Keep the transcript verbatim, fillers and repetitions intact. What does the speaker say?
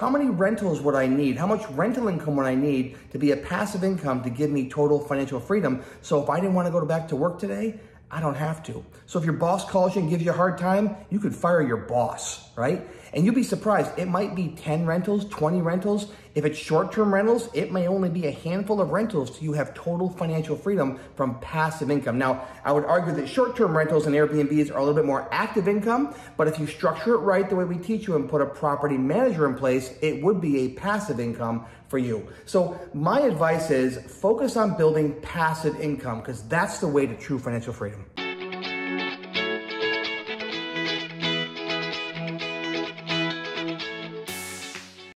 how many rentals would I need? How much rental income would I need to be a passive income to give me total financial freedom? So if I didn't want to go back to work today, I don't have to. So if your boss calls you and gives you a hard time, you could fire your boss, right? And you'd be surprised. It might be ten rentals, twenty rentals. If it's short-term rentals, it may only be a handful of rentals till you have total financial freedom from passive income. Now, I would argue that short-term rentals and Airbnbs are a little bit more active income, but if you structure it right the way we teach you and put a property manager in place, it would be a passive income for you. So my advice is focus on building passive income because that's the way to true financial freedom.